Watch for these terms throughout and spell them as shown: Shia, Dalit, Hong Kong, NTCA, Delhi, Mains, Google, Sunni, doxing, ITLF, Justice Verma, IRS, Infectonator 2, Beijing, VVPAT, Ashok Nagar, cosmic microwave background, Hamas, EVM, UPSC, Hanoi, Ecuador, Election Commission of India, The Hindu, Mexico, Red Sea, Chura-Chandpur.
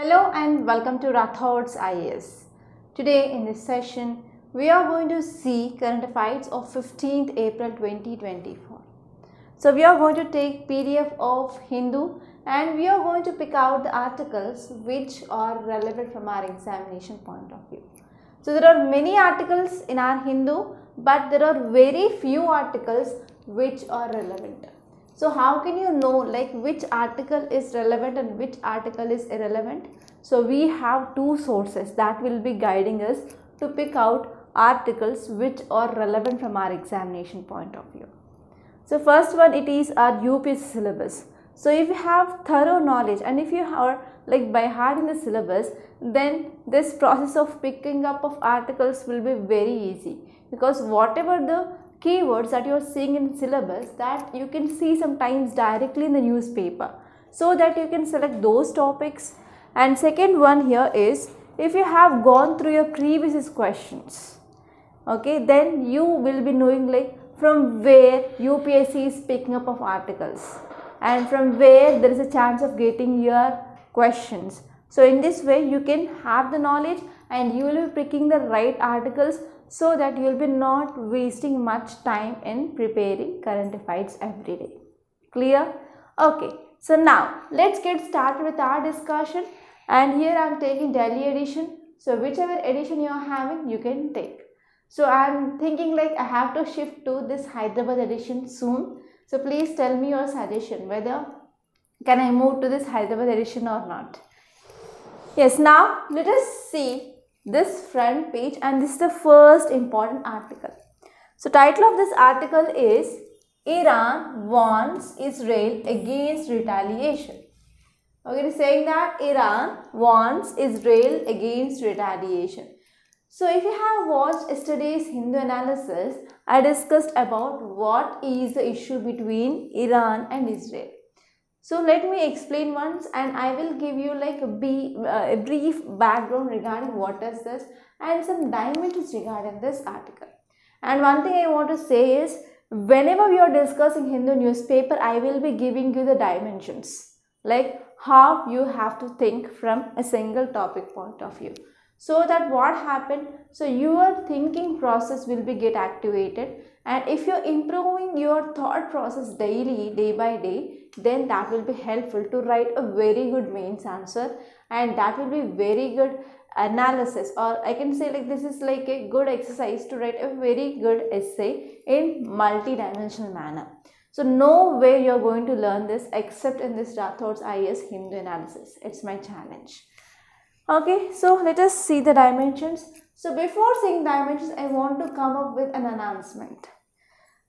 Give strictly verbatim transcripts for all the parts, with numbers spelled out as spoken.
Hello and welcome to Rathod's I A S. Today in this session, we are going to see current affairs of fifteenth April twenty twenty-four. So we are going to take P D F of Hindu and we are going to pick out the articles which are relevant from our examination point of view. So there are many articles in our Hindu, but there are very few articles which are relevant. So how can you know like which article is relevant and which article is irrelevant? So we have two sources that will be guiding us to pick out articles which are relevant from our examination point of view. So first one, it is our U P S C syllabus. So if you have thorough knowledge and if you are like by heart in the syllabus, then this process of picking up of articles will be very easy, because whatever the keywords that you are seeing in syllabus that you can see sometimes directly in the newspaper, so that you can select those topics. And second one here is, if you have gone through your previous questions, okay, then you will be knowing like from where U P S C is picking up of articles and from where there is a chance of getting your questions. So in this way you can have the knowledge and you will be picking the right articles, so that you will be not wasting much time in preparing current affairs every day. Clear? Okay. So now let's get started with our discussion, and here I am taking Delhi edition. So whichever edition you are having, you can take. So I am thinking like I have to shift to this Hyderabad edition soon. So please tell me your suggestion whether can I move to this Hyderabad edition or not. Yes, now let us see this front page, and this is the first important article. So title of this article is Iran warns Israel against retaliation. Okay, it is saying that Iran warns Israel against retaliation. So if you have watched yesterday's Hindu analysis, I discussed about what is the issue between Iran and Israel. So let me explain once, and I will give you like a, b, uh, a brief background regarding what is this and some dimensions regarding this article. And one thing I want to say is, whenever we are discussing Hindu newspaper, I will be giving you the dimensions, like how you have to think from a single topic point of view. So that what happened, so your thinking process will be get activated, and if you are improving your thought process daily, day by day, then that will be helpful to write a very good mains answer, and that will be very good analysis, or I can say like this is like a good exercise to write a very good essay in multi-dimensional manner. So no way you are going to learn this except in this Rathod's I A S Hindu analysis. It's my challenge. Okay, so let us see the dimensions. So before seeing dimensions, I want to come up with an announcement.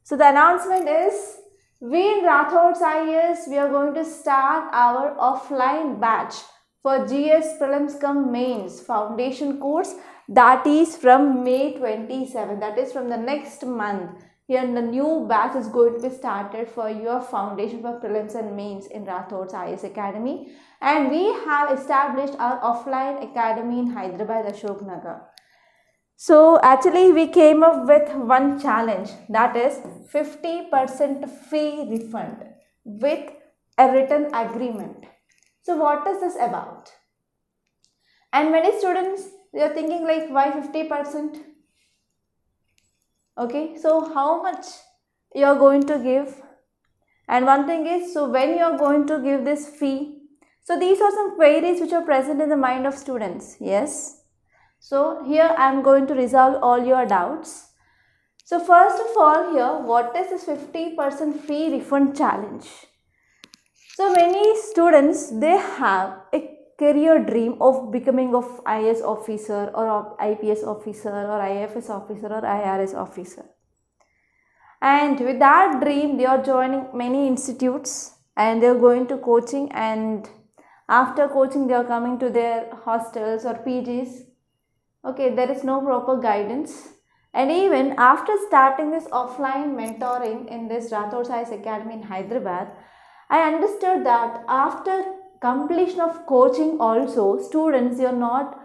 So the announcement is, we in Rathod's I A S, we are going to start our offline batch for G S prelims cum mains foundation course, that is from May twenty-seventh, that is from the next month. Here the new batch is going to be started for your foundation for prelims and mains in Rathod's I A S Academy. And we have established our offline academy in Hyderabad, Ashok Nagar. So actually we came up with one challenge, that is fifty percent fee refund with a written agreement. So what is this about? And many students, they are thinking like why fifty percent? Okay, so how much you are going to give? And one thing is, so when you are going to give this fee? So these are some queries which are present in the mind of students, yes. So here I am going to resolve all your doubts. So first of all here, what is this fifty percent fee refund challenge? So many students, they have a career dream of becoming of I A S officer or I P S officer or I F S officer or I R S officer. And with that dream, they are joining many institutes and they are going to coaching, and after coaching they are coming to their hostels or P Gs. Okay, there is no proper guidance. And even after starting this offline mentoring in this Rathod's I A S Academy in Hyderabad, I understood that after completion of coaching also, students, you are not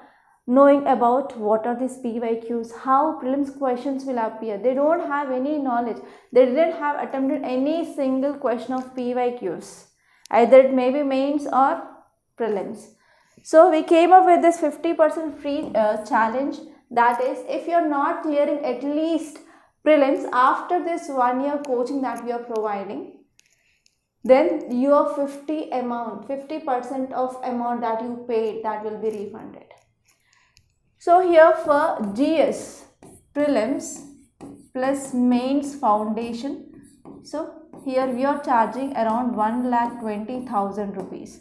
knowing about what are these P Y Qs, how prelims questions will appear. They don't have any knowledge. They didn't have attempted any single question of P Y Qs, either it may be mains or prelims. So we came up with this fifty percent free uh, challenge. That is, if you're not clearing at least prelims after this one year coaching that we are providing, then your fifty amount, fifty percent of amount that you paid, that will be refunded. So here for G S, prelims plus mains foundation, so here we are charging around one lakh twenty thousand rupees.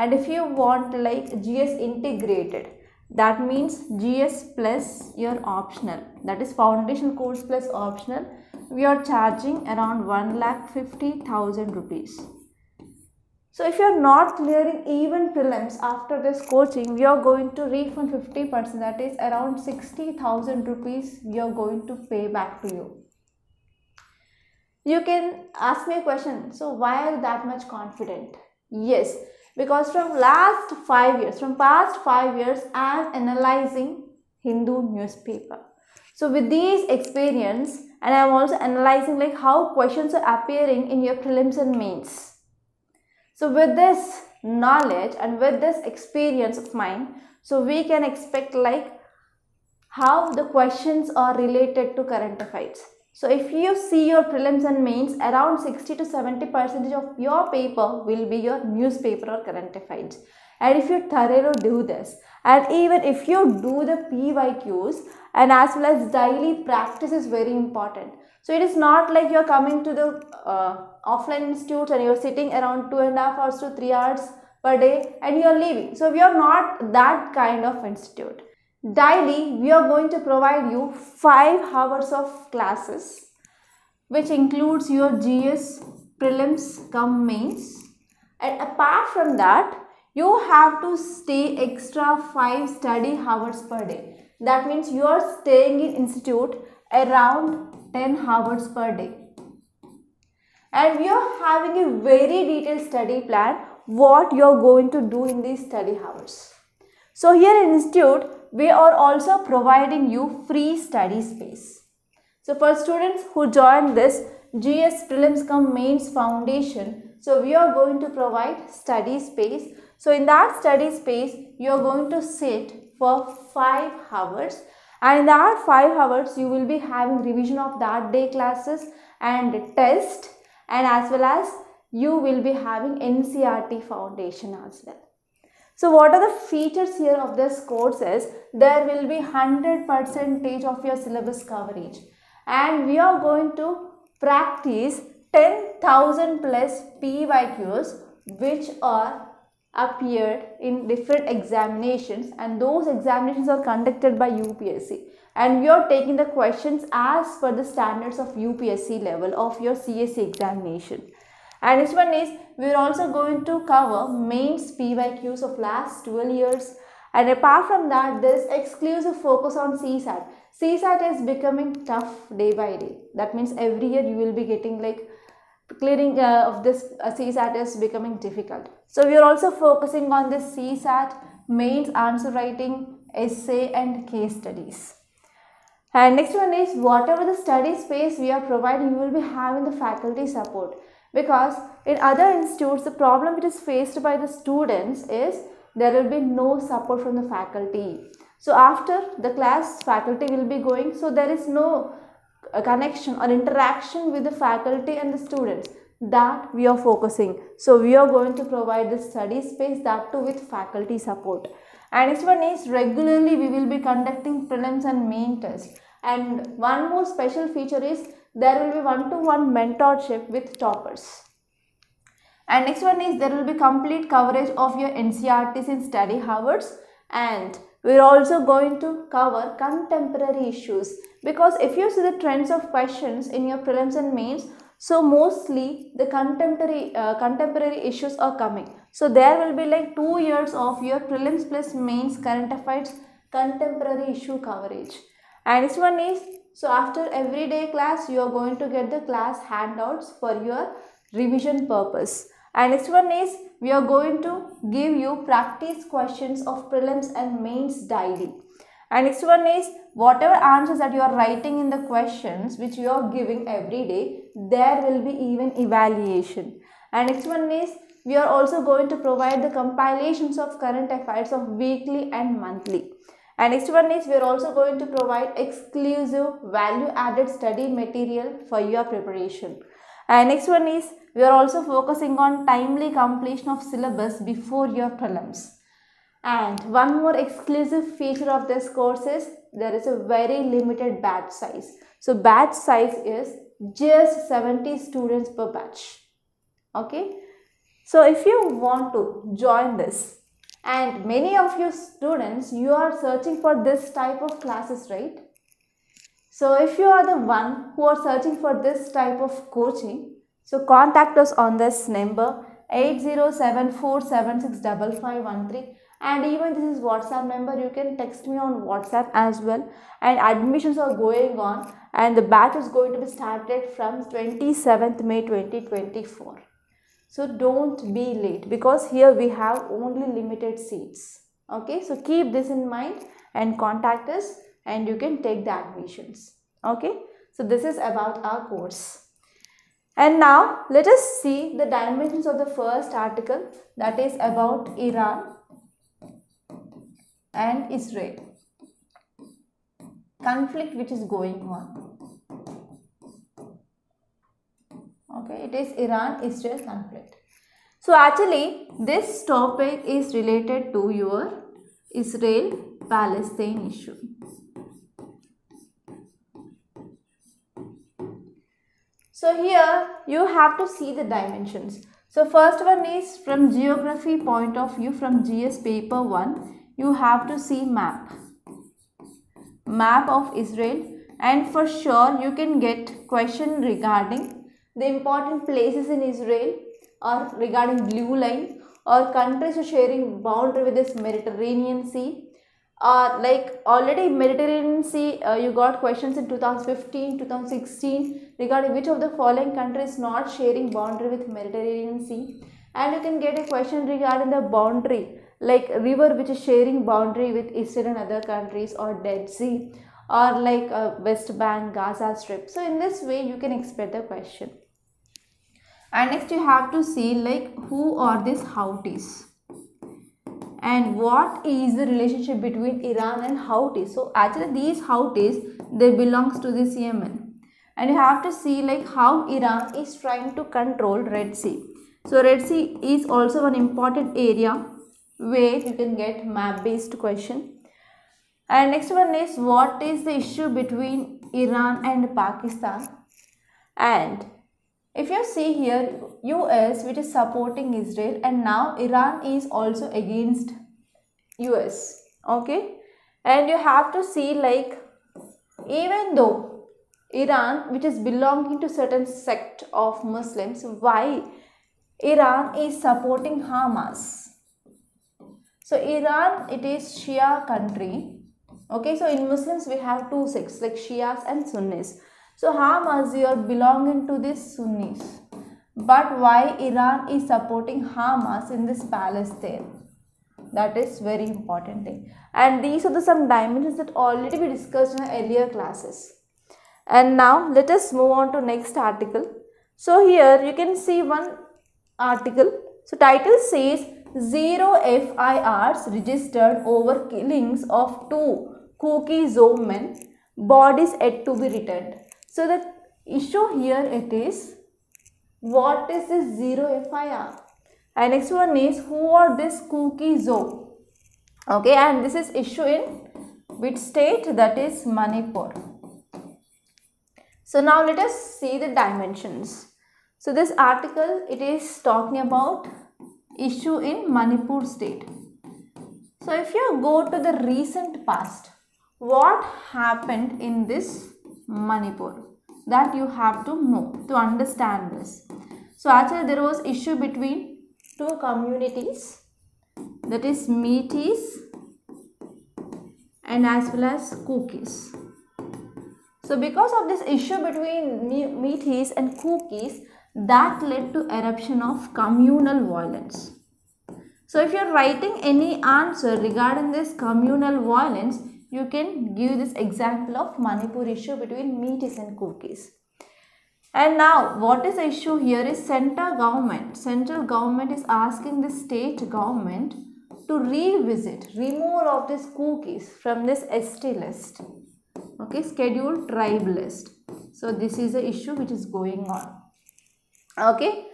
And if you want like G S integrated, that means G S plus your optional, that is foundation course plus optional, we are charging around one lakh fifty thousand rupees. So if you are not clearing even prelims after this coaching, we are going to refund fifty percent, that is around sixty thousand rupees we are going to pay back to you. You can ask me a question, so why are you that much confident? Yes, because from last five years, from past five years, I am analyzing Hindu newspaper. So with these experience, and I am also analyzing like how questions are appearing in your prelims and mains. So with this knowledge and with this experience of mine, so we can expect like how the questions are related to current affairs. So if you see your prelims and mains, around sixty to seventy percent of your paper will be your newspaper or current affairs. And if you thoroughly do this, and even if you do the P Y Qs, and as well as daily practice is very important. So it is not like you are coming to the uh, offline institutes and you are sitting around two and a half hours to three hours per day and you are leaving. So we are not that kind of institute. Daily, we are going to provide you five hours of classes, which includes your G S, prelims, cum mains. And apart from that, you have to stay extra five study hours per day. That means you are staying in institute around ten hours per day. And you are having a very detailed study plan, what you are going to do in these study hours. So here in institute, we are also providing you free study space. So for students who join this G S prelims cum mains foundation, so we are going to provide study space. So in that study space, you are going to sit for five hours, and in that five hours you will be having revision of that day classes and test, and as well as you will be having N C R T foundation as well. So what are the features here of this course is, there will be one hundred percent of your syllabus coverage, and we are going to practice ten thousand plus P Y Qs which are appeared in different examinations, and those examinations are conducted by U P S C, and we are taking the questions as per the standards of U P S C level of your C S E examination. And next one is, we are also going to cover mains P Y Qs of last twelve years, and apart from that, there is exclusive focus on C SAT. C SAT is becoming tough day by day. That means every year you will be getting like clearing uh, of this uh, C SAT is becoming difficult. So we are also focusing on this C SAT, mains, answer writing, essay and case studies. And next one is, whatever the study space we are providing, you will be having the faculty support. Because in other institutes, the problem which is faced by the students is there will be no support from the faculty. So after the class, faculty will be going. So there is no connection or interaction with the faculty and the students, that we are focusing. So we are going to provide the study space, that too with faculty support. And next one is, regularly we will be conducting prelims and main tests. And one more special feature is, there will be one-to-one mentorship with toppers. And next one is, there will be complete coverage of your N C R Ts in study hours, and we are also going to cover contemporary issues, because if you see the trends of questions in your prelims and mains, so mostly the contemporary uh, contemporary issues are coming. So there will be like two years of your prelims plus mains current affairs contemporary issue coverage. And next one is, so after every day class, you are going to get the class handouts for your revision purpose. And next one is, we are going to give you practice questions of prelims and mains daily. And next one is, whatever answers that you are writing in the questions which you are giving every day, there will be even evaluation. And next one is, we are also going to provide the compilations of current affairs of weekly and monthly. And next one is, we are also going to provide exclusive value-added study material for your preparation. And next one is, we are also focusing on timely completion of syllabus before your prelims. And one more exclusive feature of this course is, there is a very limited batch size. So batch size is just seventy students per batch. Okay. So if you want to join this, and many of you students, you are searching for this type of classes, right? So if you are the one who are searching for this type of coaching, so contact us on this number eight zero seven four seven six five five one three, and even this is WhatsApp number, you can text me on WhatsApp as well. And admissions are going on, and the batch is going to be started from twenty-seventh May twenty twenty-four. So don't be late, because here we have only limited seats. Okay, so keep this in mind and contact us, and you can take the admissions. Okay, so this is about our course. And now let us see the dimensions of the first article, that is about Iran and Israel conflict which is going on. Okay, it is Iran-Israel conflict. So actually this topic is related to your Israel-Palestine issue. So here you have to see the dimensions. So first one is from geography point of view, from G S paper one, you have to see map. Map of Israel, and for sure you can get question regarding the important places in Israel, or regarding blue line, or countries sharing boundary with this Mediterranean Sea, or uh, like already Mediterranean Sea uh, you got questions in two thousand fifteen two thousand sixteen regarding which of the following countries not sharing boundary with Mediterranean Sea. And you can get a question regarding the boundary, like river which is sharing boundary with Israel and other countries, or Dead Sea, or like uh, West Bank, Gaza Strip. So in this way you can expect the question. And next you have to see like who are these Houthis, and what is the relationship between Iran and Houthis. So actually these Houthis, they belongs to this Yemen. And you have to see like how Iran is trying to control Red Sea. So Red Sea is also an important area where you can get map based question. And next one is, what is the issue between Iran and Pakistan? And if you see here, U S which is supporting Israel, and now Iran is also against U S. Okay. And you have to see like, even though Iran which is belonging to certain sect of Muslims, why Iran is supporting Hamas? So Iran, it is Shia country. Okay, so in Muslims we have two sects like Shias and Sunnis. So Hamas, you are belonging to this Sunnis. But why Iran is supporting Hamas in this Palestine? That is very important thing. And these are the some dimensions that already we discussed in our earlier classes. And now let us move on to next article. So here you can see one article. So title says, Zero F I Rs registered over killings of two Kuki-Zo men, bodies yet to be returned. So the issue here it is, what is this zero F I R? And next one is, who are this Kuki-Zo? Okay, and this is issue in which state? That is Manipur. So now let us see the dimensions. So this article, it is talking about issue in Manipur state. So if you go to the recent past, what happened in this Manipur, that you have to know to understand this. So actually there was issue between two communities, that is Meitei and as well as Kukis. So because of this issue between Meitei and Kukis, that led to eruption of communal violence. So if you are writing any answer regarding this communal violence, you can give this example of Manipur issue between Meitei and Kukis. And now what is the issue here is central government. Central government is asking the state government to revisit, remove of these cookies from this S T list. Okay, scheduled tribe list. So this is the issue which is going on. Okay.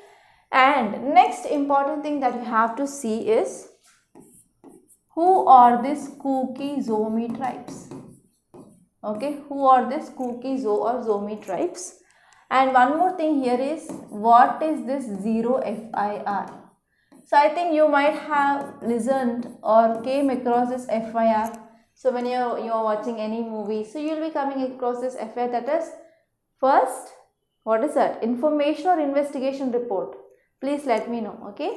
And next important thing that you have to see is who are these Kuki-Zomi tribes? Okay, who are these Kuki-Zo or Zomi tribes? And one more thing here is, what is this zero F I R? So I think you might have listened or came across this F I R. So when you're, you're watching any movie, so you'll be coming across this F I R, that is first, what is that? Information or investigation report. Please let me know, okay?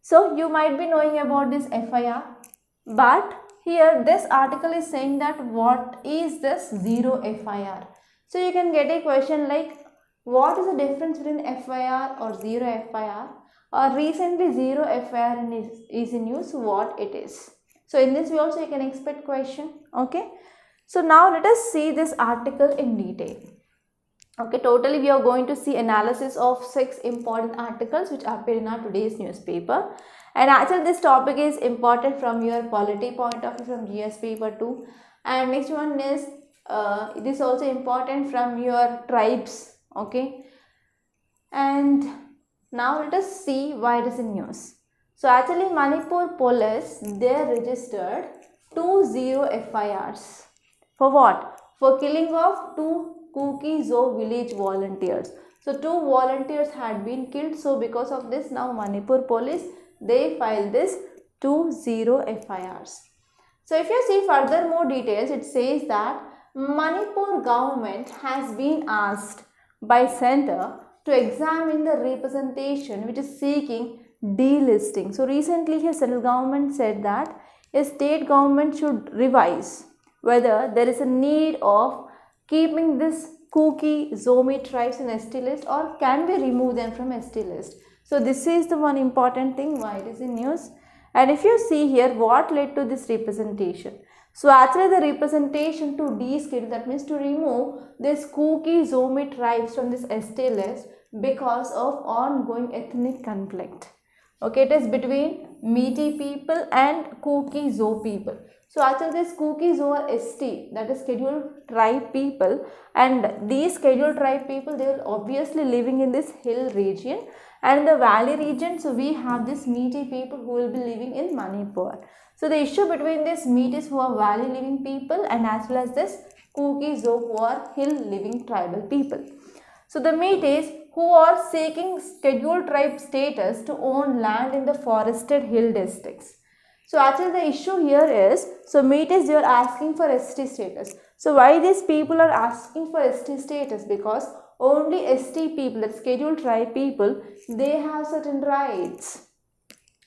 So you might be knowing about this F I R, but here this article is saying that what is this zero F I R? So you can get a question like, what is the difference between F I R or zero F I R, or recently zero F I R is, is in use, what it is. So in this way also you can expect question, okay. So now let us see this article in detail. Okay, totally we are going to see analysis of six important articles which appear in our today's newspaper. And actually this topic is important from your polity point of view, from G S paper too. And next one is, uh, this is also important from your tribes, okay. And now let us see why it is in news. So actually Manipur police, they registered two zero F I Rs. For what? For killing of two Kuki-Zo village volunteers. So two volunteers had been killed. So because of this, now Manipur police, they filed this two zero F I Rs. So if you see further more details, it says that Manipur government has been asked by center to examine the representation which is seeking delisting. So recently here central government said that a state government should revise whether there is a need of keeping this Kuki-Zomi tribes in S T list, or can we remove them from S T list. So this is the one important thing why it is in news. And if you see here, what led to this representation? So actually the representation to deschedule, that means to remove this Kuki-Zomi tribes from this S T list because of ongoing ethnic conflict. Okay, it is between Meitei people and Kuki-Zo people. So actually this Kuki-Zo or S T, that is scheduled tribe people, and these scheduled tribe people, they are obviously living in this hill region and the valley region. So we have this Meitei people who will be living in Manipur. So the issue between these Meitis who are valley living people and as well as this Kuki-Zo who are hill living tribal people. So the Meitis who are seeking scheduled tribe status to own land in the forested hill districts. So actually the issue here is, so Meitis, they are asking for S T status. So why these people are asking for S T status? Because only S T people, the scheduled tribe people, they have certain rights.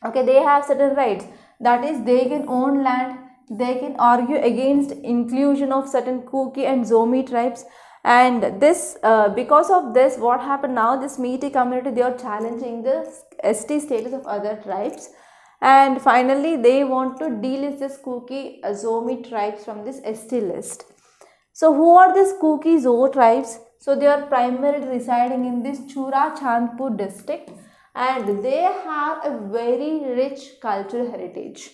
Okay, they have certain rights. That is, they can own land, they can argue against inclusion of certain Kuki and Zomi tribes. And this, uh, because of this, what happened now, this Meitei community, they are challenging the S T status of other tribes. And finally, they want to delist this Kuki-Zomi tribes from this S T list. So, who are these Kuki-Zo tribes? So, they are primarily residing in this Chura-Chandpur district, and they have a very rich cultural heritage.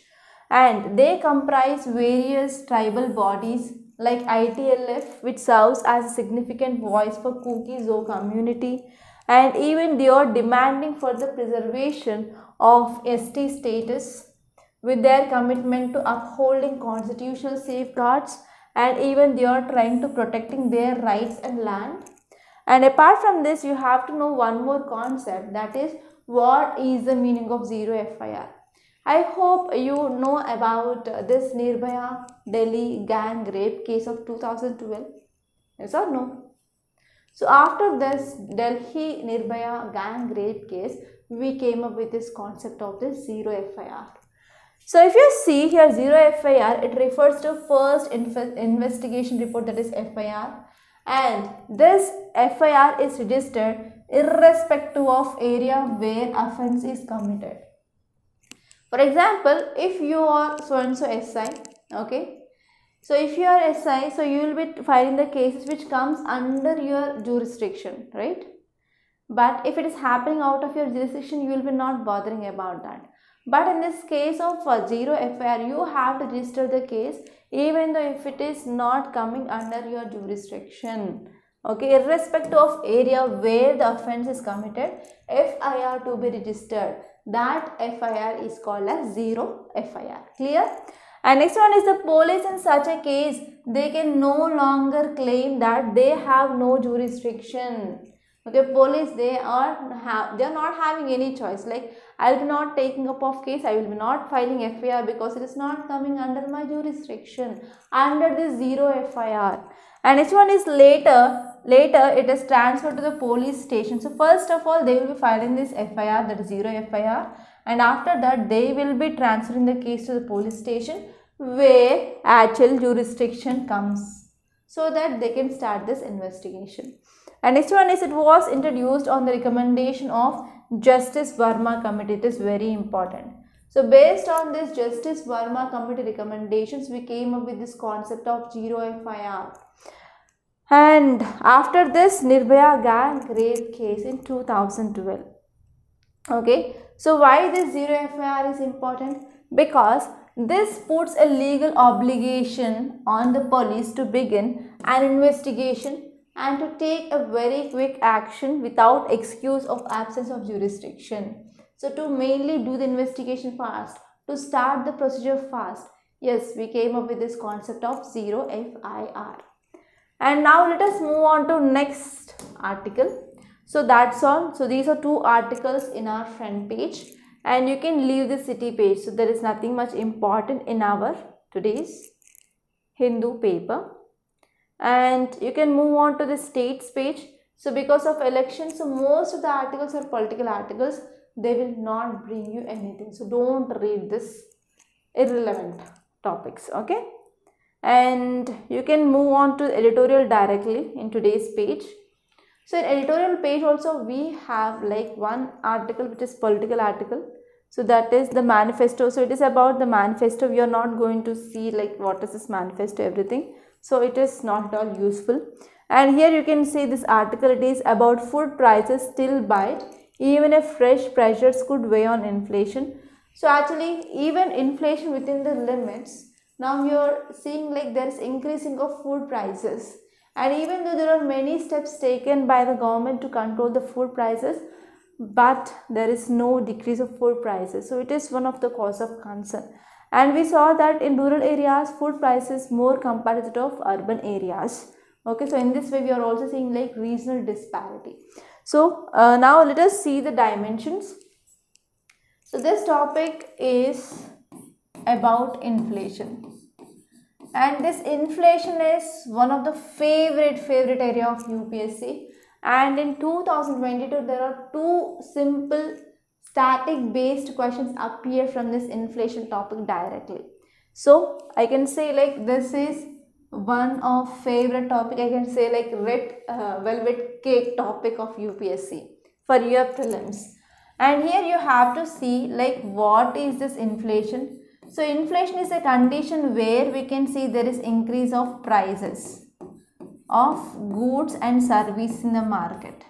And they comprise various tribal bodies like I T L F, which serves as a significant voice for Kuki-Zo community. And even they are demanding for the preservation of S T status with their commitment to upholding constitutional safeguards, and even they are trying to protecting their rights and land. And apart from this, you have to know one more concept, that is, what is the meaning of zero F I R? I hope you know about this Nirbhaya Delhi gang rape case of two thousand twelve. Yes or no? So after this Delhi Nirbhaya gang rape case, we came up with this concept of this zero F I R. So if you see here zero F I R, it refers to first investigation report, that is F I R, and this F I R is registered irrespective of area where offence is committed. For example, if you are so and so S I, okay, So if you are S I, so you will be filing the cases which comes under your jurisdiction, right? But if it is happening out of your jurisdiction, you will be not bothering about that. But in this case of uh, zero F I R, you have to register the case even though if it is not coming under your jurisdiction. Okay, irrespective of area where the offense is committed, F I R to be registered. That F I R is called as zero F I R. Clear? And next one is the police in such a case, they can no longer claim that they have no jurisdiction. Okay, police, they are have they are not having any choice. Like, I will be not taking up of case, I will be not filing F I R because it is not coming under my jurisdiction, under the zero F I R. And next one is later, later it is transferred to the police station. So first of all, they will be filing this F I R, that is zero F I R, and after that they will be transferring the case to the police station where actual jurisdiction comes, so that they can start this investigation. And next one is, it was introduced on the recommendation of Justice Verma Committee. It is very important. So based on this Justice Verma Committee recommendations, we came up with this concept of zero F I R. And after this Nirbhaya gang rape case in two thousand twelve. Okay. So why this zero F I R is important? Because this puts a legal obligation on the police to begin an investigation and to take a very quick action without excuse of absence of jurisdiction. So to mainly do the investigation fast, to start the procedure fast. Yes, we came up with this concept of zero F I R. And now let us move on to next article. So that's all. So these are two articles in our front page. And you can leave the city page. So there is nothing much important in our today's Hindu paper. And you can move on to the states page. So because of elections, so most of the articles are political articles. They will not bring you anything. So don't read this irrelevant topics. Okay. And you can move on to editorial directly in today's page. So in editorial page also we have like one article which is political article. So that is the manifesto. So it is about the manifesto. We are not going to see like what is this manifesto, everything. So it is not at all useful. And here you can see this article. It is about food prices still bite, even if fresh pressures could weigh on inflation. So actually even inflation within the limits. Now you are seeing like there is increasing of food prices. And even though there are many steps taken by the government to control the food prices, but there is no decrease of food prices. So it is one of the cause of concern. And we saw that in rural areas, food prices more comparative of urban areas. Okay, so in this way, we are also seeing like regional disparity. So uh, now let us see the dimensions. So this topic is about inflation. And this inflation is one of the favorite favorite area of U P S C, and in two thousand twenty-two there are two simple static based questions appear from this inflation topic directly. So I can say like this is one of favorite topic. I can say like red uh, velvet cake topic of U P S C for your prelims. And here you have to see like what is this inflation. So inflation is a condition where we can see there is increase of prices of goods and services in the market.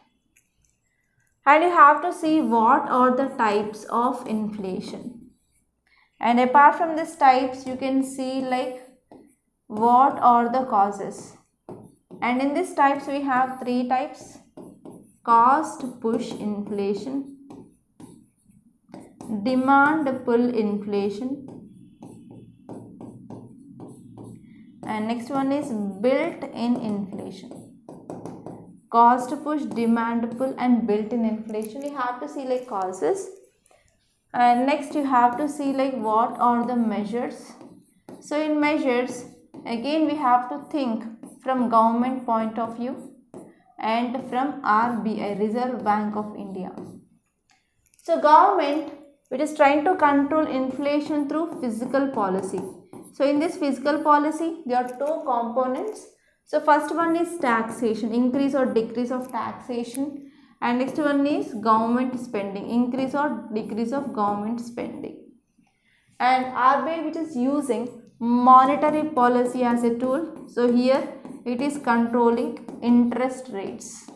And you have to see what are the types of inflation. And apart from these types, you can see like what are the causes. And in these types, we have three types: cost push inflation, demand pull inflation, and next one is built-in inflation. Cost push, demand pull, and built-in inflation. You have to see like causes. And next you have to see like what are the measures. So in measures, again we have to think from government point of view and from R B I, Reserve Bank of India. So government, it is trying to control inflation through fiscal policy. So in this fiscal policy, there are two components. So first one is taxation, increase or decrease of taxation. And next one is government spending, increase or decrease of government spending. And R B I, which is using monetary policy as a tool. So here it is controlling interest rates.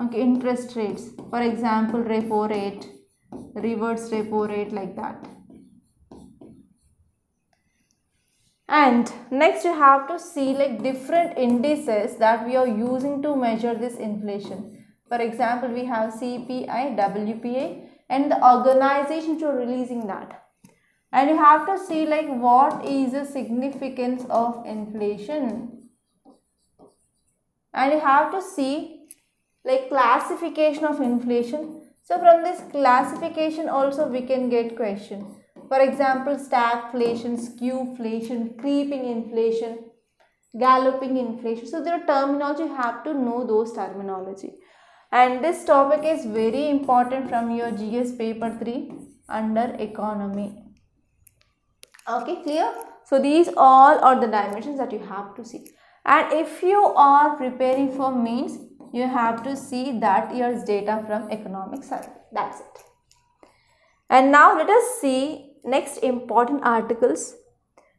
Okay, interest rates, for example repo rate, reverse repo rate, like that. And next you have to select different indices that we are using to measure this inflation. For example, we have C P I, W P I, and the organizations who are releasing that. And you have to see like what is the significance of inflation. And you have to see like classification of inflation. So from this classification also we can get question. For example, stagflation, skewflation, creeping inflation, galloping inflation. So there are terminology, you have to know those terminology. And this topic is very important from your G S paper three under economy. Okay, clear? So these all are the dimensions that you have to see. And if you are preparing for mains, you have to see that year's data from economic survey. That's it. And now let us see next important articles.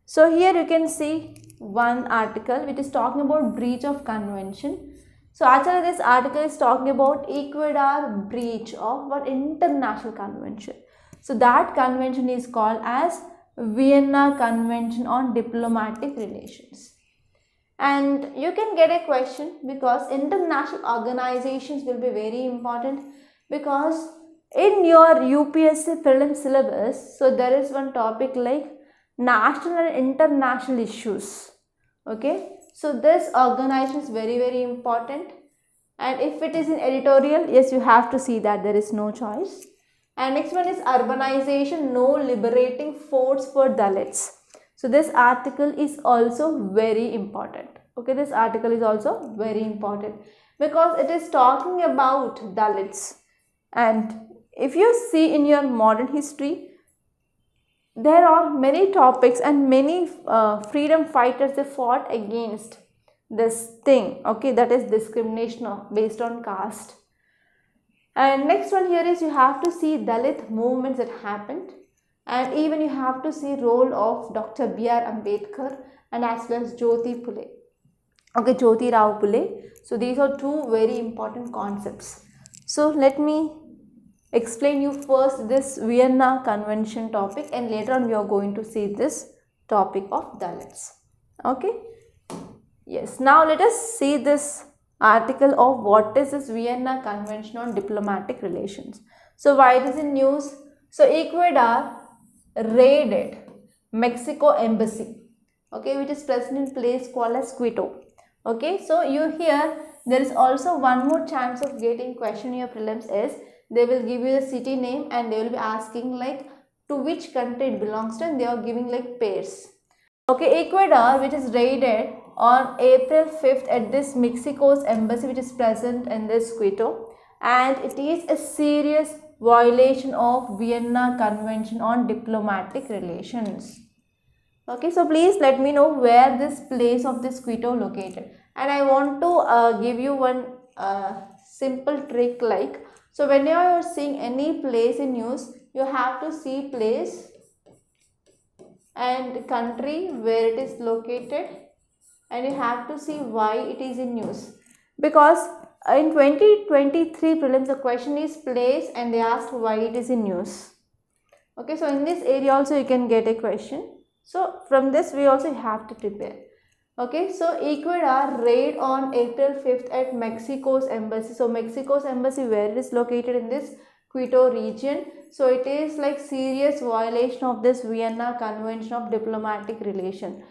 So here you can see one article which is talking about breach of convention. So actually this article is talking about Ecuador breach of our international convention. So that convention is called as Vienna Convention on Diplomatic Relations. And you can get a question because international organizations will be very important, because in your U P S C prelim syllabus, so there is one topic like national and international issues. Okay, so this organization is very very important, and if it is in editorial, yes, you have to see that, there is no choice. And next one is urbanization, no liberating force for Dalits. So this article is also very important. Okay, this article is also very important because it is talking about Dalits. And if you see in your modern history, there are many topics and many uh, freedom fighters, they fought against this thing, okay, that is discrimination of, based on caste. And next one here is you have to see Dalit movements that happened, and even you have to see role of Doctor B R Ambedkar and as well as Jyoti Phule, okay, Jyoti Rao Phule. So these are two very important concepts. So let me explain you first this Vienna Convention topic, and later on we are going to see this topic of Dalits. Okay. Yes. Now let us see this article of what is this Vienna Convention on Diplomatic Relations. So why it is in news? So Ecuador raided Mexico embassy, okay, which is present in place called as Quito. Okay. So you hear there is also one more chance of getting question in your prelims is they will give you the city name and they will be asking like to which country it belongs to, and they are giving like pairs. Okay, Ecuador, which is raided on April fifth at this Mexico's embassy which is present in this Quito, and it is a serious violation of Vienna Convention on Diplomatic Relations. Okay, so please let me know where this place of this Quito located. And I want to uh, give you one uh, simple trick, like, so whenever you are seeing any place in news, you have to see place and country where it is located, and you have to see why it is in news. Because in twenty twenty-three prelims the question is place and they asked why it is in news. Okay, so in this area also you can get a question. So from this we also have to prepare. Okay, so Ecuador raid on April fifth at Mexico's embassy. So Mexico's embassy, where it is located in this Quito region. So it is like serious violation of this Vienna Convention of Diplomatic Relations.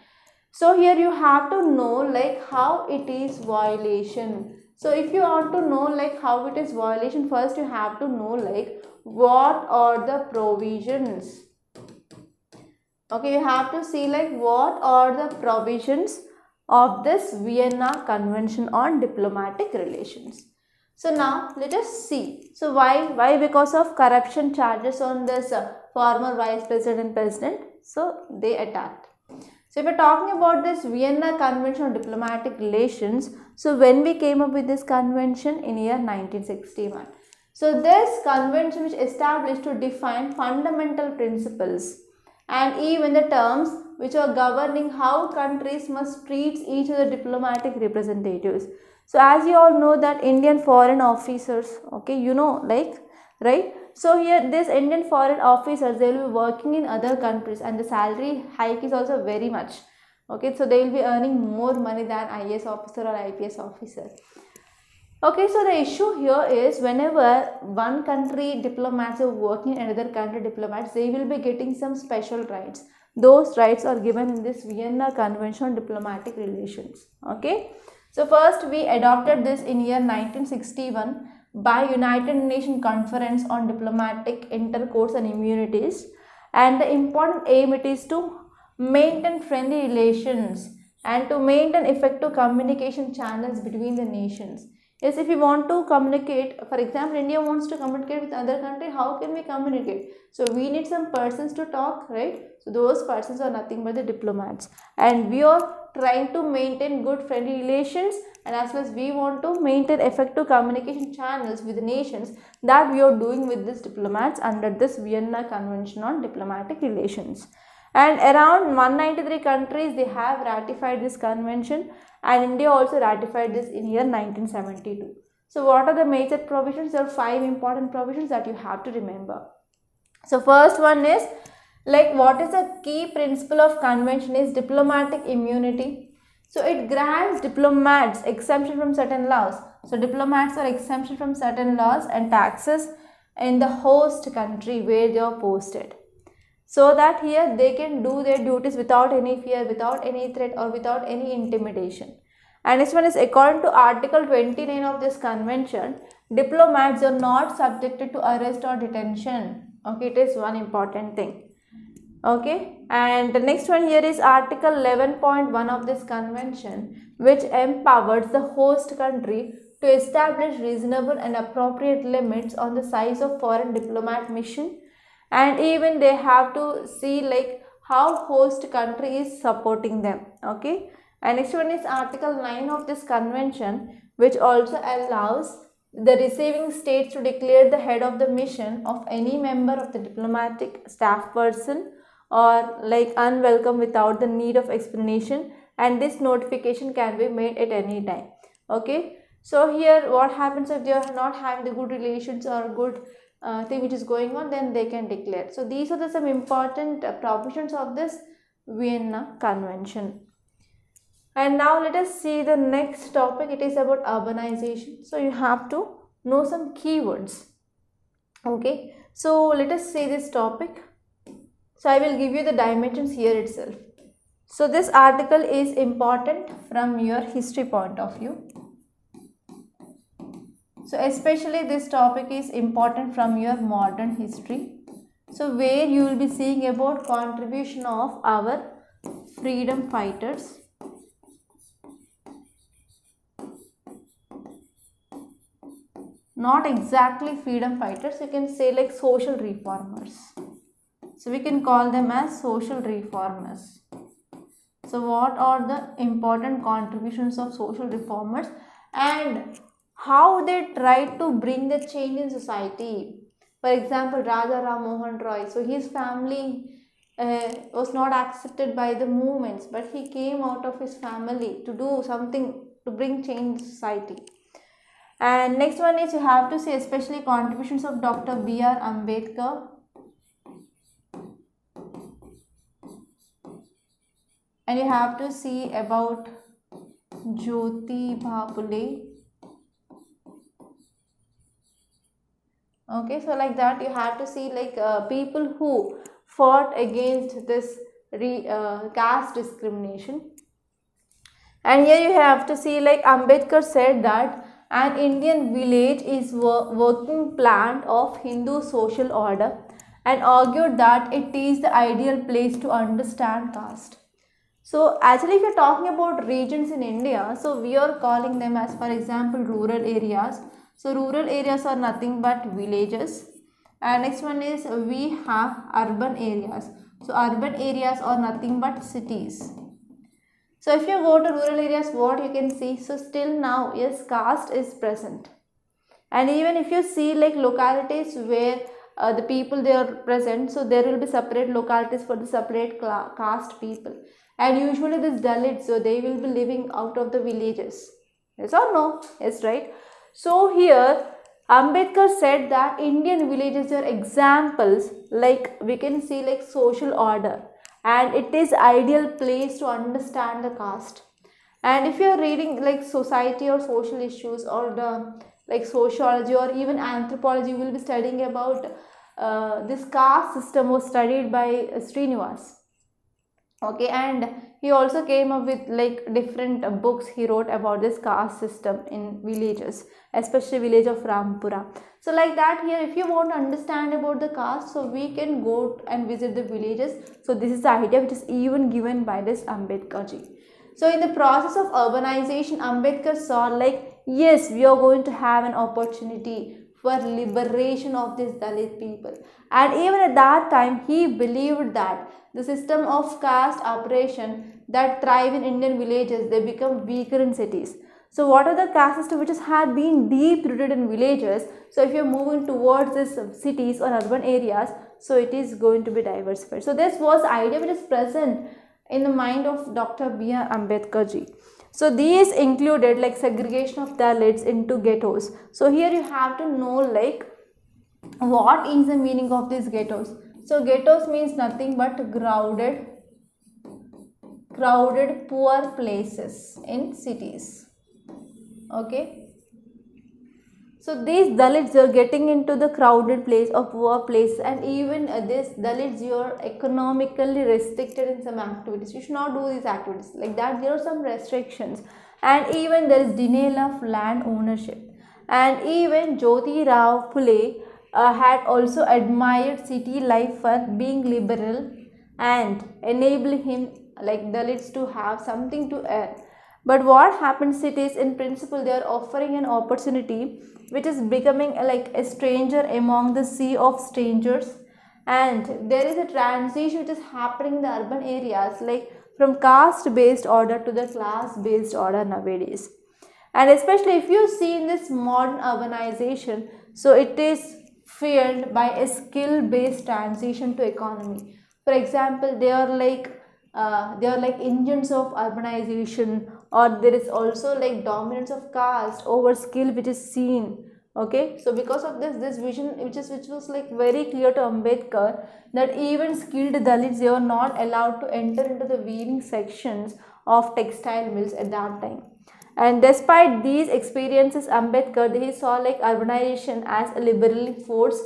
So here you have to know like how it is violation. So if you want to know like how it is violation, first you have to know like what are the provisions. Okay, you have to see like what are the provisions of this Vienna Convention on Diplomatic Relations. So now let us see. So why? Why? Because of corruption charges on this uh, former vice president and president. So they attacked. So if we are talking about this Vienna Convention on Diplomatic Relations. So when we came up with this convention in year nineteen sixty-one. So this convention which established to define fundamental principles and even the terms which are governing how countries must treat each other diplomatic representatives. So as you all know that Indian foreign officers, okay, you know, like, right? So here this Indian foreign officers, they will be working in other countries and the salary hike is also very much. Okay, so they will be earning more money than I A S officer or I P S officer. Okay, so the issue here is whenever one country diplomats are working in another country diplomats, they will be getting some special rights. Those rights are given in this Vienna Convention on Diplomatic Relations. Okay, so first we adopted this in year nineteen sixty-one by United Nations Conference on Diplomatic Intercourse and Immunities, and the important aim it is to maintain friendly relations and to maintain effective communication channels between the nations. Yes, if you want to communicate, for example, India wants to communicate with another country, how can we communicate? So we need some persons to talk, right? So those persons are nothing but the diplomats. And we are trying to maintain good friendly relations, and as well as we want to maintain effective communication channels with the nations, that we are doing with these diplomats under this Vienna Convention on Diplomatic Relations. And around one hundred ninety-three countries, they have ratified this convention, and India also ratified this in year nineteen seventy-two. So what are the major provisions? There are five important provisions that you have to remember. So first one is, like, what is the key principle of convention is diplomatic immunity. So it grants diplomats exemption from certain laws. So diplomats are exemption from certain laws and taxes in the host country where they are posted, so that here they can do their duties without any fear, without any threat, or without any intimidation. And this one is, according to Article twenty-nine of this convention, diplomats are not subjected to arrest or detention. Okay, it is one important thing. Okay, and the next one here is Article eleven point one of this convention, which empowers the host country to establish reasonable and appropriate limits on the size of foreign diplomat mission. And even they have to see like how host country is supporting them. Okay, and next one is Article nine of this convention, which also allows the receiving states to declare the head of the mission of any member of the diplomatic staff person or like unwelcome without the need of explanation, and this notification can be made at any time. Okay, so here what happens if they are not having the good relations or good Uh, thing which is going on, then they can declare. So these are the some important uh, provisions of this Vienna Convention. And now let us see the next topic. It is about urbanization. So you have to know some keywords. Okay, so let us see this topic. So I will give you the dimensions here itself. So this article is important from your history point of view. So especially this topic is important from your modern history. So where you will be seeing about contribution of our freedom fighters. Not exactly freedom fighters, you can say like social reformers. So we can call them as social reformers. So what are the important contributions of social reformers and how they tried to bring the change in society? For example, Raja Ram Mohan Roy. So his family uh, was not accepted by the movements, but he came out of his family to do something to bring change in society. And next one is, you have to see especially contributions of Doctor B R Ambedkar. And you have to see about Jyotiba Phule. Okay, so like that you have to see like uh, people who fought against this re, uh, caste discrimination. And here you have to see like Ambedkar said that an Indian village is wor working plant of Hindu social order, and argued that it is the ideal place to understand caste. So actually if you are talking about regions in India, so we are calling them as, for example, rural areas. So rural areas are nothing but villages. And next one is, we have urban areas. So urban areas are nothing but cities. So if you go to rural areas, what you can see? So still now, yes, caste is present. And even if you see like localities where uh, the people they are present. So there will be separate localities for the separate caste people. And usually this Dalit, so they will be living out of the villages. Yes or no? Yes, right. So here Ambedkar said that Indian villages are examples, like we can see, like social order, and it is ideal place to understand the caste. And if you are reading like society or social issues or the like sociology or even anthropology, you will be studying about uh, this caste system was studied by Srinivas. Okay, and he also came up with like different uh, books he wrote about this caste system in villages, especially village of Rampura. So like that here, if you want to understand about the caste, so we can go and visit the villages. So this is the idea which is even given by this Ambedkarji. So in the process of urbanization, Ambedkar saw like, yes, we are going to have an opportunity for liberation of these Dalit people. And even at that time, he believed that the system of caste oppression that thrive in Indian villages, they become weaker in cities. So what are the caste system which had been deep rooted in villages? So if you are moving towards these cities or urban areas, so it is going to be diversified. So this was the idea which is present in the mind of Doctor B R Ambedkarji. So these included like segregation of Dalits into ghettos. So here you have to know like what is the meaning of these ghettos. So ghettos means nothing but crowded, crowded poor places in cities. Okay. So these Dalits are getting into the crowded place or poor place, and even uh, this Dalits, you are economically restricted in some activities. You should not do these activities like that. There are some restrictions, and even there is denial of land ownership. And even Jyotiba Phule uh, had also admired city life for being liberal and enabling him like Dalits to have something to earn. But what happens, cities in principle, they are offering an opportunity which is becoming like a stranger among the sea of strangers. And there is a transition which is happening in the urban areas, like from caste based order to the class based order nowadays. And especially if you see in this modern urbanization, so it is fueled by a skill based transition to economy. For example, they are like uh, they are like engines of urbanization. Or there is also like dominance of caste over skill which is seen. Okay, so because of this, this vision which is which was like very clear to Ambedkar, that even skilled Dalits, they were not allowed to enter into the weaving sections of textile mills at that time. And despite these experiences, Ambedkar, he saw like urbanization as a liberal force.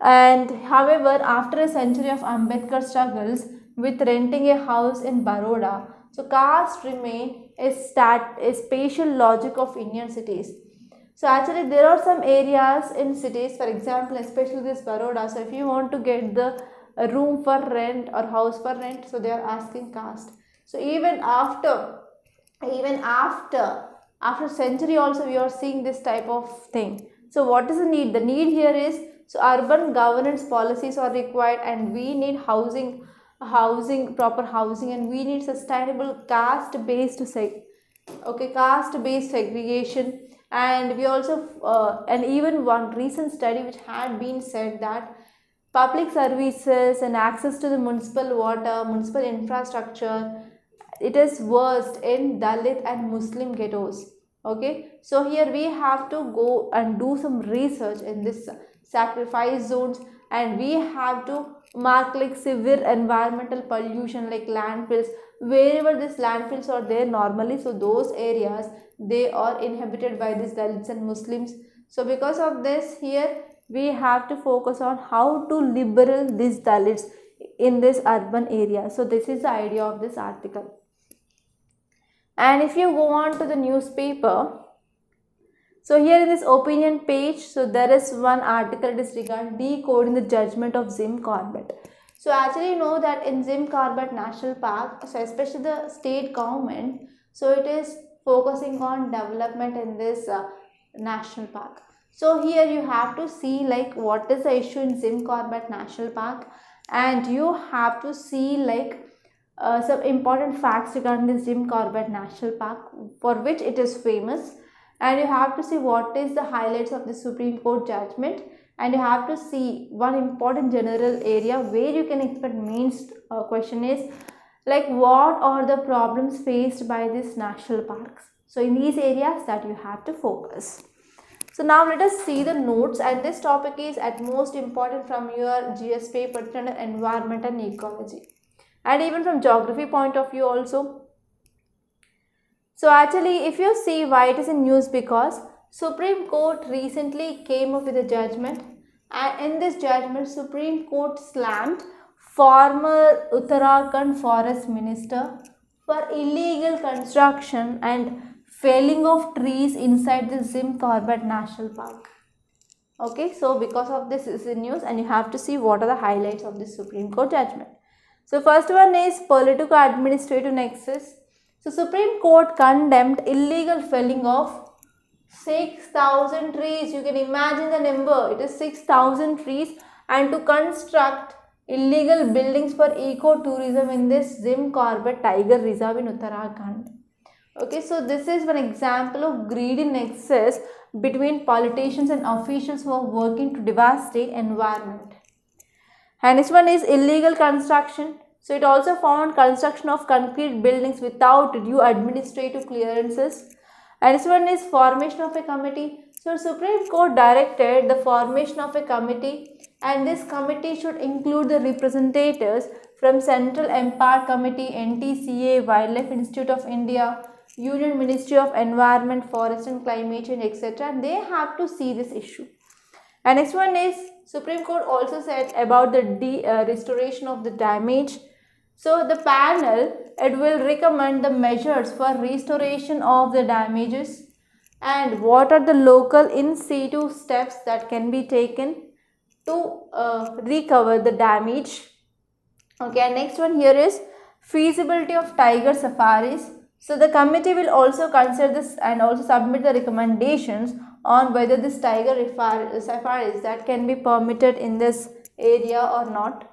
And however, after a century of Ambedkar struggles with renting a house in Baroda, so caste remained a, stat, a spatial logic of Indian cities. So actually there are some areas in cities, for example, especially this Baroda. So if you want to get the room for rent or house for rent, so they are asking caste. So even after, even after, after century also we are seeing this type of thing. So what is the need? The need here is, so urban governance policies are required, and we need housing housing proper housing, and we need sustainable caste based seg okay caste based segregation. And we also uh, and even one recent study which had been said that public services and access to the municipal water, municipal infrastructure, it is worst in Dalit and Muslim ghettos. Okay, so here we have to go and do some research in this sacrifice zones, and we have to mark like severe environmental pollution like landfills. Wherever these landfills are there normally, so those areas they are inhabited by these Dalits and Muslims. So because of this, here we have to focus on how to liberate these Dalits in this urban area. So this is the idea of this article. And if you go on to the newspaper, so here in this opinion page, so there is one article disregarding decoding the judgment of Jim Corbett. So actually you know that in Jim Corbett National Park, so especially the state government, so it is focusing on development in this uh, national park. So here you have to see like what is the issue in Jim Corbett National Park, and you have to see like uh, some important facts regarding this Jim Corbett National Park for which it is famous. And you have to see what is the highlights of the Supreme Court judgment, and you have to see one important general area where you can expect mains uh, question is like what are the problems faced by these national parks. So in these areas that you have to focus. So now let us see the notes, and this topic is at most important from your G S paper under environment and ecology, and even from geography point of view also. So actually if you see why it is in news, because Supreme Court recently came up with a judgment, and in this judgment Supreme Court slammed former Uttarakhand forest minister for illegal construction and felling of trees inside the Jim Corbett National Park. Okay, so because of this is the news, and you have to see what are the highlights of this Supreme Court judgment. So first one is political administrative nexus. So Supreme Court condemned illegal felling of six thousand trees. You can imagine the number. It is six thousand trees, and to construct illegal buildings for eco-tourism in this Jim Corbett Tiger Reserve in Uttarakhand. Okay, so this is one example of greedy nexus between politicians and officials who are working to devastate environment. And this one is illegal construction. So it also found construction of concrete buildings without due administrative clearances. And this one is formation of a committee. So Supreme Court directed the formation of a committee, and this committee should include the representatives from Central Empire Committee, N T C A, Wildlife Institute of India, Union Ministry of Environment, Forest and Climate Change, et cetera. And they have to see this issue. And next one is Supreme Court also said about the de uh, restoration of the damage. So the panel, it will recommend the measures for restoration of the damages and what are the local in situ steps that can be taken to uh, recover the damage. Okay, and next one here is feasibility of tiger safaris. So the committee will also consider this and also submit the recommendations on whether this tiger safaris that can be permitted in this area or not.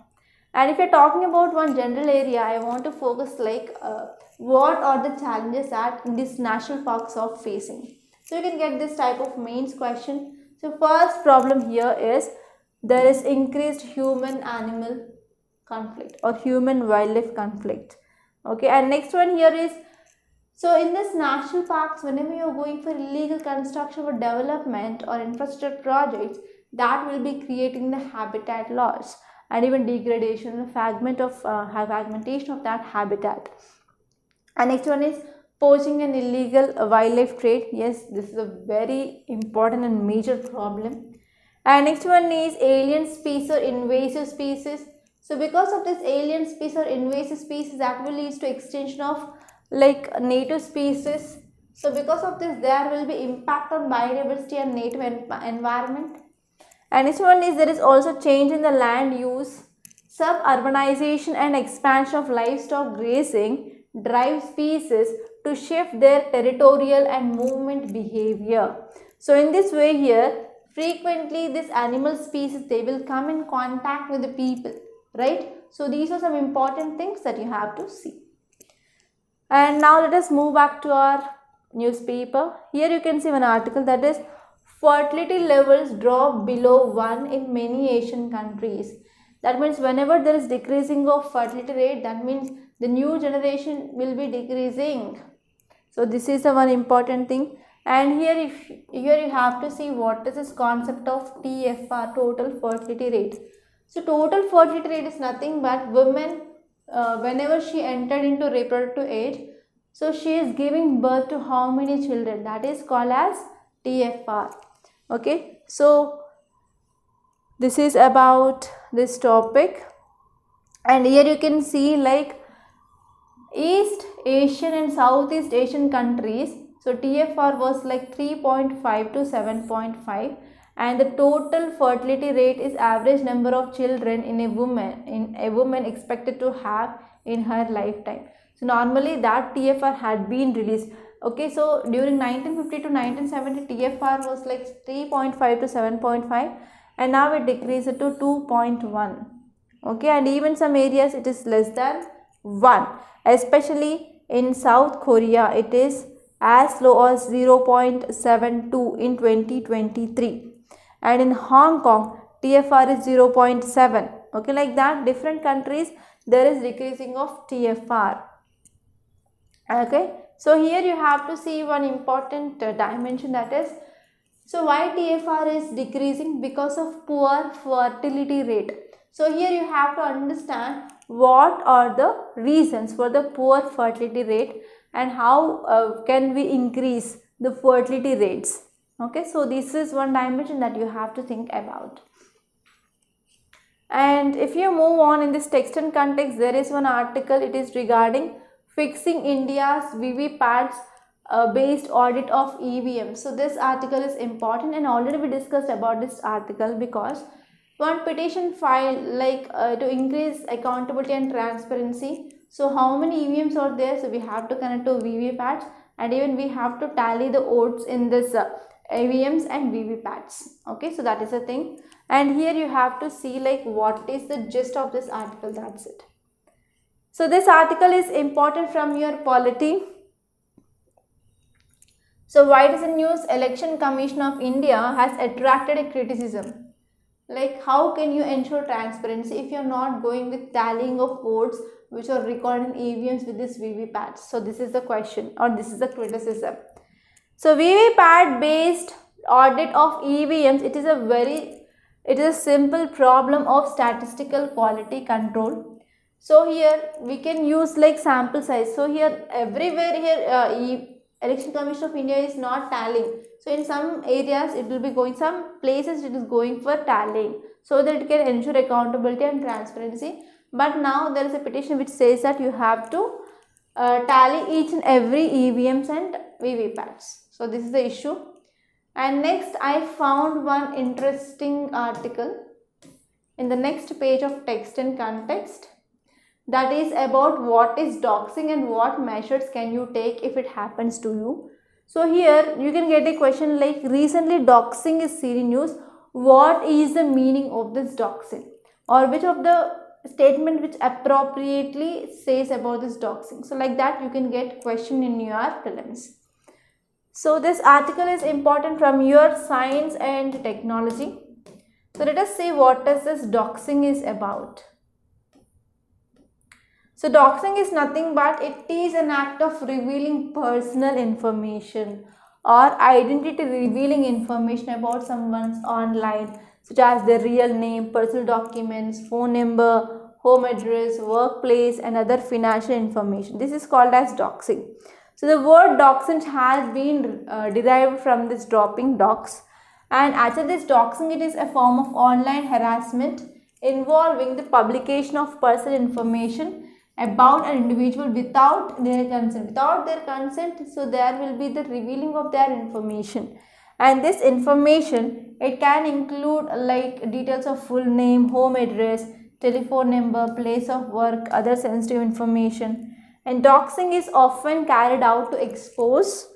And if you're talking about one general area, I want to focus like uh, what are the challenges that these national parks are facing. So you can get this type of mains question. So first problem here is there is increased human-animal conflict or human-wildlife conflict. Okay, and next one here is, so in this national parks, whenever you are going for illegal construction or development or infrastructure projects, that will be creating the habitat loss and even degradation, fragment of uh, fragmentation of that habitat. And next one is poaching and illegal wildlife trade. Yes, this is a very important and major problem. And next one is alien species or invasive species. So because of this alien species or invasive species, that will lead to extinction of like native species. So because of this, there will be impact on biodiversity and native en environment. And next one is there is also change in the land use. Suburbanization and expansion of livestock grazing drive species to shift their territorial and movement behavior. So in this way here, frequently this animal species, they will come in contact with the people, right? So these are some important things that you have to see. And now let us move back to our newspaper. Here you can see one article that is fertility levels drop below one in many Asian countries. That means whenever there is decreasing of fertility rate, that means the new generation will be decreasing. So this is the one important thing. And here, if, here you have to see what is this concept of T F R, total fertility rate. So total fertility rate is nothing but women, Uh, whenever she entered into reproductive age, so she is giving birth to how many children, that is called as T F R. Okay, so this is about this topic. And here you can see like East Asian and Southeast Asian countries, so T F R was like three point five to seven point five, and the total fertility rate is average number of children in a woman in a woman expected to have in her lifetime. So normally that T F R had been released. Okay, so during nineteen fifty to nineteen seventy, T F R was like three point five to seven point five, and now it decreased to two point one. Okay, and even some areas it is less than one, especially in South Korea it is as low as zero point seven two in twenty twenty-three. and in Hong Kong T F R is zero point seven. Okay, like that different countries there is decreasing of T F R. Okay, so here you have to see one important uh, dimension, that is, so why T F R is decreasing? Because of poor fertility rate. So here you have to understand what are the reasons for the poor fertility rate and how uh, can we increase the fertility rates. Okay, so this is one dimension that you have to think about. And if you move on in this text and context, there is one article, it is regarding fixing India's V V P A T's uh, based audit of E V M. So this article is important, and already we discussed about this article, because one petition file like uh, to increase accountability and transparency. So how many E V Ms are there? So we have to connect to V V P A Ts, and even we have to tally the votes in this uh, E V Ms and V V P A Ts. Okay, so that is the thing. And here you have to see like what is the gist of this article, that's it. So this article is important from your polity. So why does the news Election Commission of India has attracted a criticism? Like, how can you ensure transparency if you are not going with tallying of votes which are recorded in E V Ms with this V V P A Ts? So this is the question, or this is the criticism. So V V P A T based audit of E V Ms, it is a very, it is a simple problem of statistical quality control. So here we can use like sample size. So here everywhere here uh, e Election Commission of India is not tallying. So in some areas it will be going, some places it is going for tallying, so that it can ensure accountability and transparency. But now there is a petition which says that you have to uh, tally each and every E V Ms and V V P A Ts. So this is the issue. And next I found one interesting article in the next page of text and context. That is about what is doxing and what measures can you take if it happens to you. So here you can get a question like, recently doxing is seen in news. What is the meaning of this doxing, or which of the statement which appropriately says about this doxing? So like that you can get question in your prelims. So this article is important from your science and technology. So let us see what does this doxing is about. So doxing is nothing but it is an act of revealing personal information or identity, revealing information about someone's online, such as their real name, personal documents, phone number, home address, workplace and other financial information. This is called as doxing. So the word doxing has been uh, derived from this dropping dox, and after this doxing, it is a form of online harassment involving the publication of personal information about an individual without their consent. Without their consent, so there will be the revealing of their information, and this information, it can include like details of full name, home address, telephone number, place of work, other sensitive information. And doxing is often carried out to expose,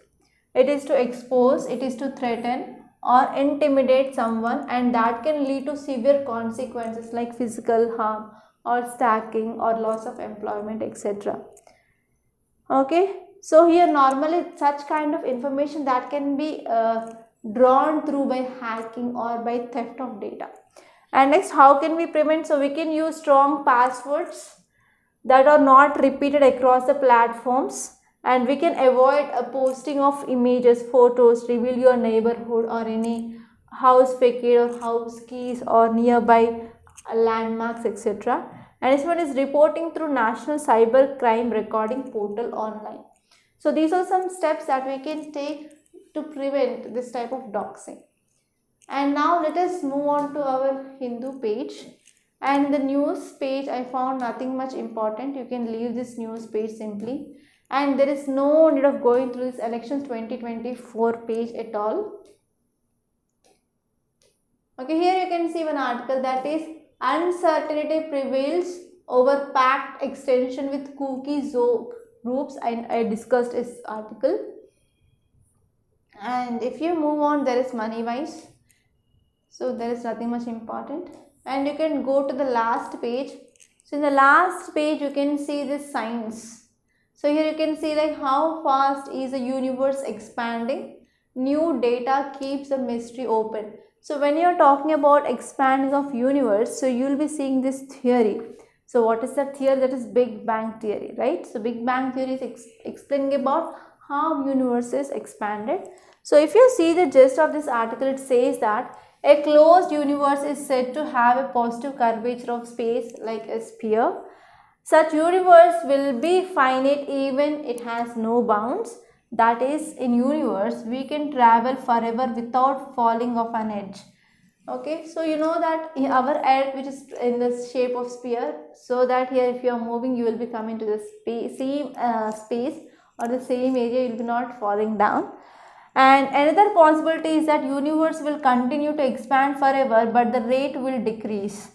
it is to expose, it is to threaten or intimidate someone, and that can lead to severe consequences like physical harm or stalking or loss of employment, et cetera. Okay, so here normally such kind of information that can be uh, drawn through by hacking or by theft of data. And next, how can we prevent? So we can use strong passwords that are not repeated across the platforms, and we can avoid a posting of images, photos, reveal your neighborhood or any house facade or house keys or nearby landmarks, et cetera. And this one is reporting through National Cyber Crime Recording Portal online. So these are some steps that we can take to prevent this type of doxing. And now let us move on to our Hindu page. And the news page, I found nothing much important. You can leave this news page simply. And there is no need of going through this elections twenty twenty-four page at all. Okay, here you can see one article, that is, uncertainty prevails over pact extension with Kuki-Zo groups, and I discussed this article. And if you move on, there is money wise. So there is nothing much important, and you can go to the last page. So in the last page you can see this science. So here you can see like how fast is the universe expanding. New data keeps the mystery open. So when you're talking about expanding of universe, so you'll be seeing this theory. So what is that theory? That is Big Bang Theory, right? So Big Bang Theory is ex explaining about how universe is expanded. So if you see the gist of this article, it says that a closed universe is said to have a positive curvature of space like a sphere. Such universe will be finite even it has no bounds. That is, in universe, we can travel forever without falling off an edge. Okay, so you know that our edge, which is in the shape of sphere, so that here if you are moving, you will be coming to the space, same uh, space or the same area, you will be not falling down. And another possibility is that universe will continue to expand forever, but the rate will decrease.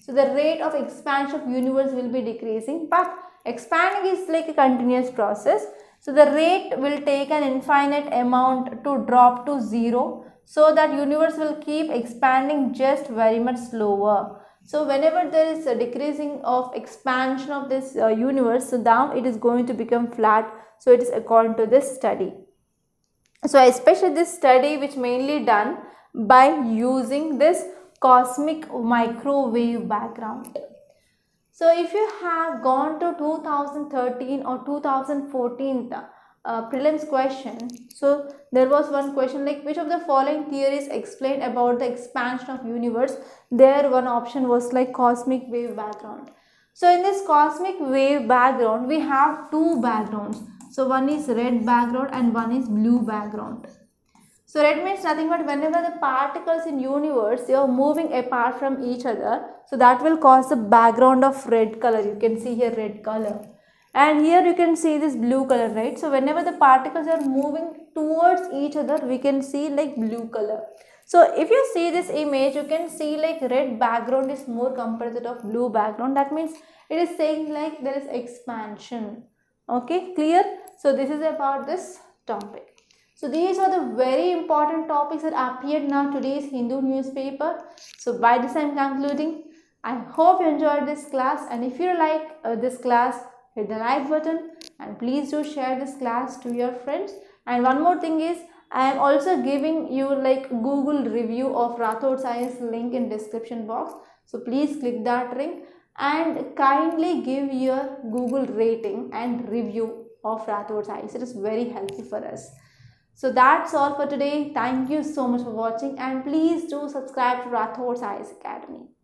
So the rate of expansion of universe will be decreasing, but expanding is like a continuous process. So the rate will take an infinite amount to drop to zero, so that universe will keep expanding just very much slower. So whenever there is a decreasing of expansion of this uh, universe, so now it is going to become flat. So it is according to this study. So especially this study, which mainly done by using this cosmic microwave background. So if you have gone to two thousand thirteen or two thousand fourteen uh, prelims question, so there was one question like which of the following theories explain about the expansion of universe. There one option was like cosmic wave background. So in this cosmic wave background, we have two backgrounds. So one is red background and one is blue background. So red means nothing but whenever the particles in universe, they are moving apart from each other. So that will cause the background of red color. You can see here red color. And here you can see this blue color, right? So whenever the particles are moving towards each other, we can see like blue color. So if you see this image, you can see like red background is more composite of blue background. That means it is saying like there is expansion. Okay, clear? So this is about this topic. So these are the very important topics that appeared in our today's Hindu newspaper. So by this I am concluding. I hope you enjoyed this class, and if you like uh, this class, hit the like button and please do share this class to your friends. And one more thing is, I am also giving you like Google review of Rathod's I A S link in description box. So please click that link and kindly give your Google rating and review of Rathod's I A S. It is very helpful for us. So that's all for today. Thank you so much for watching, and please do subscribe to Rathod's I A S Academy.